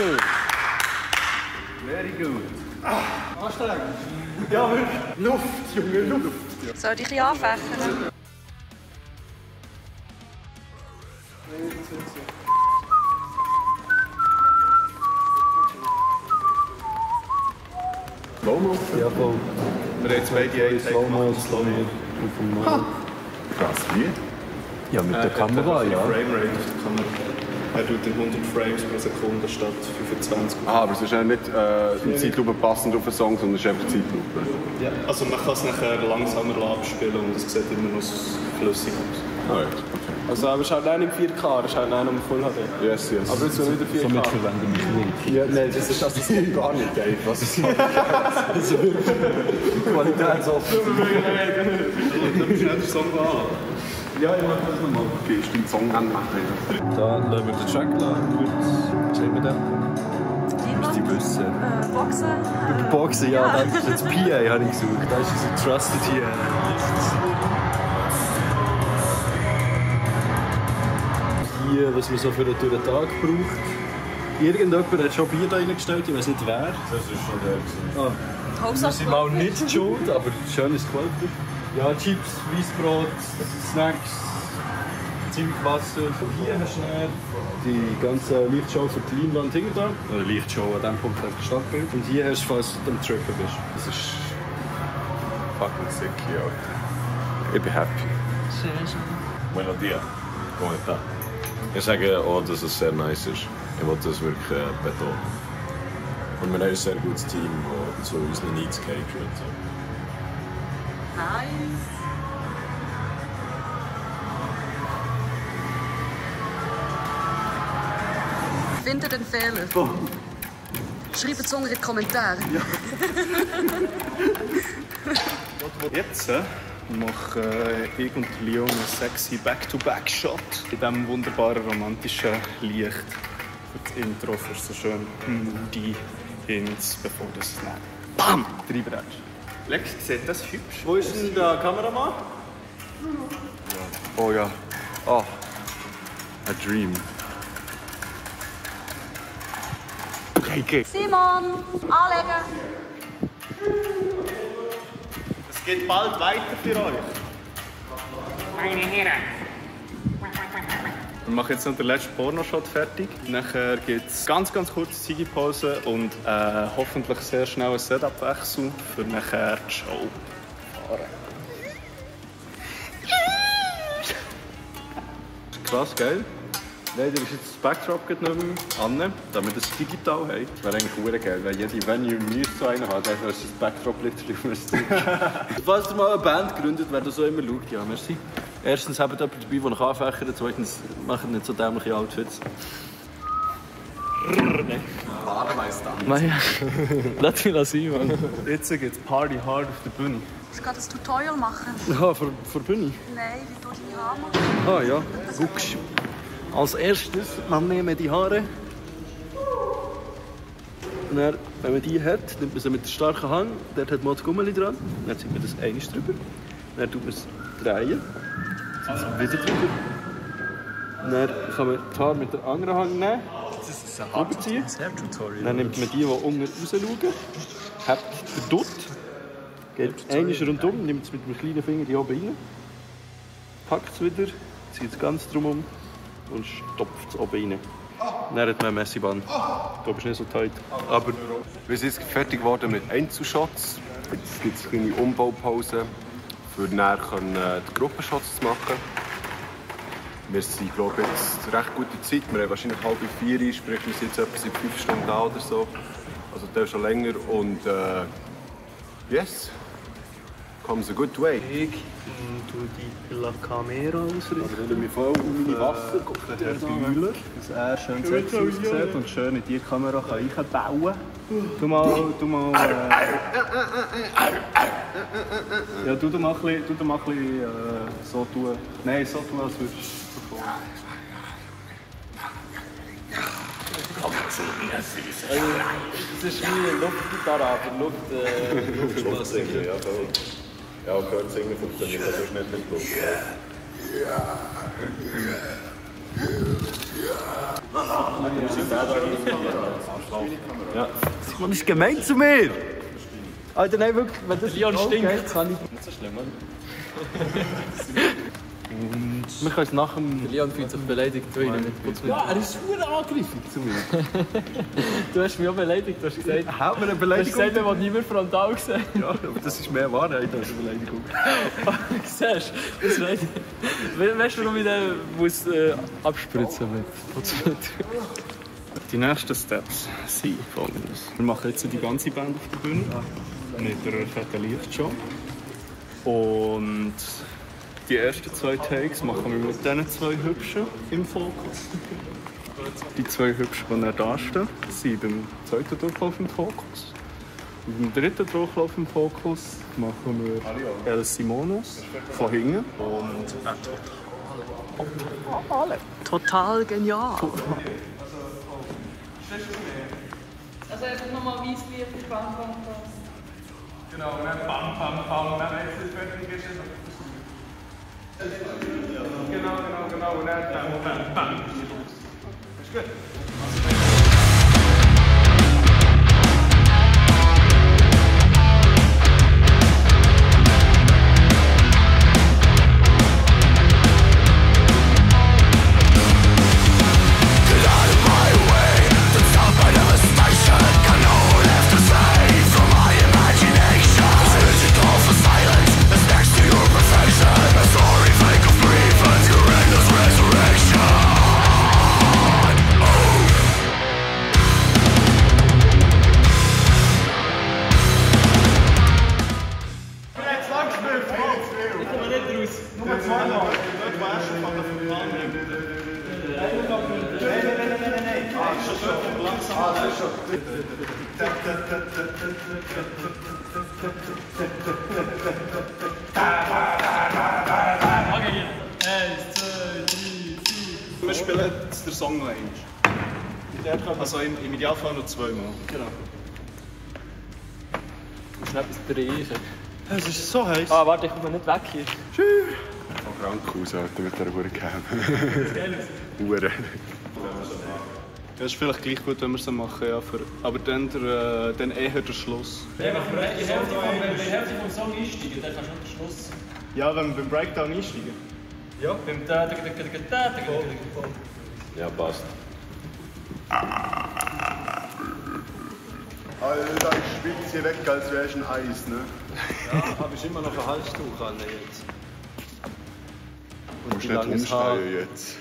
gut. Very good. Ah, anstrengend. Ja, wirklich. Luft, Junge, Luft. Soll ich dich anfächern? Slow-Mo? Ja, voll. Wir haben jetzt beide einen Slow-Mo auf dem Mann. Krass, wie? Ja, mit der Kamera, ja. Framerate auf der Kamera. Er tut in 100 Frames pro Sekunde statt 25. Ah, aber es ist ja nicht in Zeitlupe passend auf den Song, sondern es ist einfach Zeitlupe. Ja, also man kann es nachher langsamer abspielen und es sieht immer noch flüssig aus. Ah, ja. Also, aber es ist halt auch nicht 4K, es ist halt auch nur Full HD. Yes, yes. Aber jetzt so wieder 4K. Somit verwende ich nicht. Ja, nein, das geht gar nicht, Dave. Was ist das? Also, die Qualität so. Du bist nicht der Song an. Ja, ich mach das nochmal. Okay, ich bin den Song an. Dann lassen wir den Track lang. Gut, sehen wir den. Musst du wissen. Boxen. Boxen, ja, danke. Das PA habe ich gesucht. Das ist unser Trusted hier. Was man so für den Tag braucht. Irgendjemand hat schon Bier da reingestellt, ich weiß nicht wer. Das ist schon der. Ah. Wir sind mal nicht schuld, aber schönes Qualität. Ja, Chips, Weissbrot, Snacks, Zimtwasser. Hier hast du die ganze Lichtshow für die Leinwand hinten da. Oder Lichtshow, an dem Punkt hast du gestanden. Und hier hast du, falls du am Trippen bist. Das ist fucking sick hier, Alter. Ich bin happy. Schön, schön. Buenos dias. ¿Cómo está? Ich sage auch, dass es sehr nice ist. Ich wollte das wirklich betonen. Und wir haben ein sehr gutes Team, das zu unseren Needs catert. Nice! Findet einen Fehler. Oh. Schreibt es unter in die Kommentare. Ja. Jetzt? Ich mache ich und Leon einen sexy Back-to-Back-Shot in diesem wunderbaren romantischen Licht. Für das Intro, für so schön moody Hints, bevor das es nimmt. BAM! Dreibrätsch. Lex, sieht das hübsch? Wo ist denn der Kameramann? Oh ja. Oh. A dream. Okay, okay. Simon, anlegen! Es geht bald weiter für euch. Meine Herren. Wir machen jetzt noch den letzten Pornoshot fertig. Nachher gibt es ganz kurze Ziggy-Pause und hoffentlich sehr schnell ein Setup-Wechsel für nachher die Show fahren. Krass, geil. Nein, da ist jetzt das Backdrop genommen, Anne, damit es digital haben. Das wäre eigentlich verdammt geil, weil jede Venue-Muse so einen hat, einfach das Backdrop-Lichter auf dem Stick. Falls ihr mal eine Band gründet, wer das so immer schaut, ja, merci. Erstens habt ihr jemanden dabei, der euch anfächert, zweitens macht ihr nicht so dämliche Outfits. Bademeister. Lass mich das sein, Mann. Jetzt geht's Party hard auf der Bühne. Du musst gerade ein Tutorial machen. Ja, für die Bühne? Nein, wie du deine Haare machst. Ah ja, guckst. Als erstes, man nehmen die Haare. Und dann, wenn man die hat, nimmt man sie mit der starken Hand. Dort hat man das Gummeli dran. Dann zieht man das eines drüber. Dann tut man es drehen. Dann wieder drüber. Dann kann man die Haare mit der anderen Hand nehmen. Das ist ein Haartutorial. Dann nimmt man die, die unten rausschauen. Hebt den Dutt. Geht eines rundum. Nimmt es mit dem kleinen Finger hier oben rein. Packt es wieder. Zieht es ganz drumherum. Und stopft es oben rein. Dann hat man eine Messeband. Da bist du nicht so tight. Aber wir sind jetzt fertig geworden mit Einzelshots. Jetzt gibt es eine kleine Umbaupause, für dann die Gruppenshots zu machen. Wir sind, glaube ich, jetzt eine recht gute Zeit. Wir haben wahrscheinlich 3:30, sprich wir sind jetzt etwa seit 5 Stunden da oder so. Also der schon länger und yes. Comes a good way. Ich tue die La Camera ausrichten. Also, ich mich voll um meine Waffe. Herr Müller, dass er schön sexy aussieht und schön in die Kamera kann einbauen kann. Du mal. Ja, du mal ein bisschen so tun. Nein, so tun, als würdest du performen. Es ist wie eine Luftgitarre, aber Luft. Ja, und gehört singen funktioniert das sonst nicht mit Luft. Ja. Ja. Das ist nicht gemein zu mir! Alter, nein, wirklich, wenn das Leon stinkt, kann ich... Nicht so schlimm, Mann. Wir können es nach dem... Leon fühlt sich beleidigt. Ja, er ist super angreifend zu mir. Du hast mich auch beleidigt, du hast gesagt... Hau mir eine Beleidigung. Du hast gesagt, man will nicht mehr frontal sehen. Ja, aber das ist mehr Wahrheit als eine Beleidigung. Siehst du? Das reicht. Weißt du, warum ich den muss, abspritzen muss? Die nächsten Steps sind folgendes. Wir machen jetzt die ganze Band auf der Bühne mit einer fetten Lichtshow. Und die ersten zwei Takes machen wir mit diesen zwei Hübschen im Fokus. Die zwei Hübschen, die dann da stehen, sind beim zweiten Durchlauf im Fokus. Und beim dritten Durchlauf im Fokus machen wir El Simonos von hinten. Und total genial! Also einfach nochmal Weißbier für Bam Bam Bam. Genau, und dann Bam Bam Bam. Und dann jetzt ist fertig, ist es. Genau, genau, genau. Und dann Bam Bam Bam. Ist gut. Wir spielen jetzt den Song noch einmal. Also im Idealfall noch zweimal. Genau. Du musst etwas drehen. Es ist so heiß. Ah, warte, ich komme nicht weg hier. Tschüss. Ich komme krank raus, Alter, mit dieser Huren-Cam. Ja, ist vielleicht gleich gut, wenn wir es machen, ja, für, aber dann, dann eher der Schluss. Ja, wenn wir die Hälfte vom Song einsteigen, dann kannst du den Schluss. Ja, wenn wir beim Breakdown einsteigen. Ja, beim ja, passt. Alter, ich schwitze hier weg, als wäre ich ein Eis, ne? Ja, habe ich immer noch ein Halstuch an jetzt. Du musst nicht umsteigen jetzt.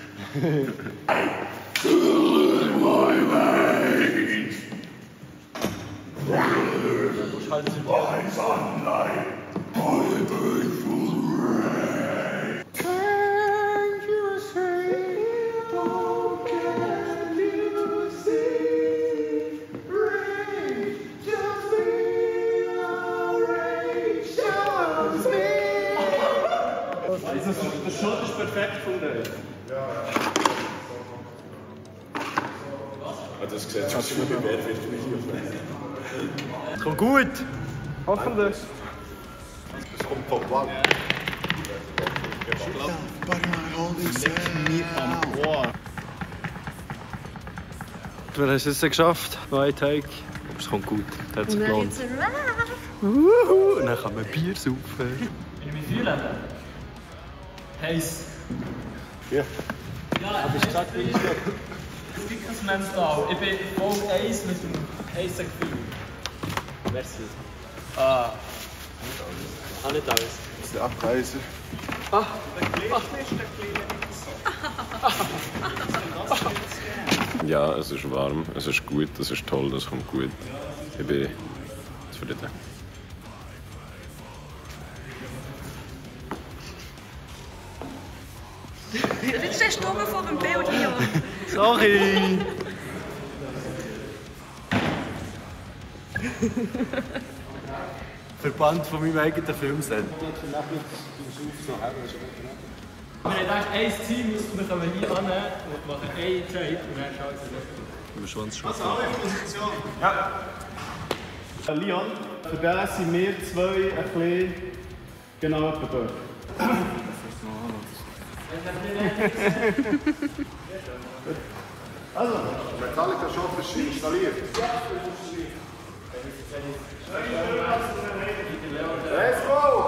Das Shot ist perfekt von dir. Das Gesetz hat sich mir bewährt, wirst du mich hier. Kommt gut! Hoffentlich! Es kommt vom Wald. Es liegt mir am Ohr. Wir haben es jetzt geschafft. Nein, Teig. Aber es kommt gut. Das hat sich gelohnt. Und dann kann man Bier saufen. Wie mich fühlen? Heiß. Ja. Aber ich sag dir, es gibt kein Mental. Ich bin voll eins mit dem heißen Gefühl. Merci. Ah. Nicht alles. Das ist abgeheißen. Ah. Ja, es ist warm, es ist gut, es ist toll, es kommt gut. Ich bin zufrieden. Jetzt stehst du nur vor dem Bild hier. Sorry! Verbannt von meinem eigenen Filmset. Wir haben gedacht, ein Ziel müssen wir hier hin und machen einen Trade und dann schauen wir es nicht. Also alle in Position. Ja. Leon, für den sind wir zwei ein bisschen genau etwa dort. Metallica schafft es installiert. Let's go!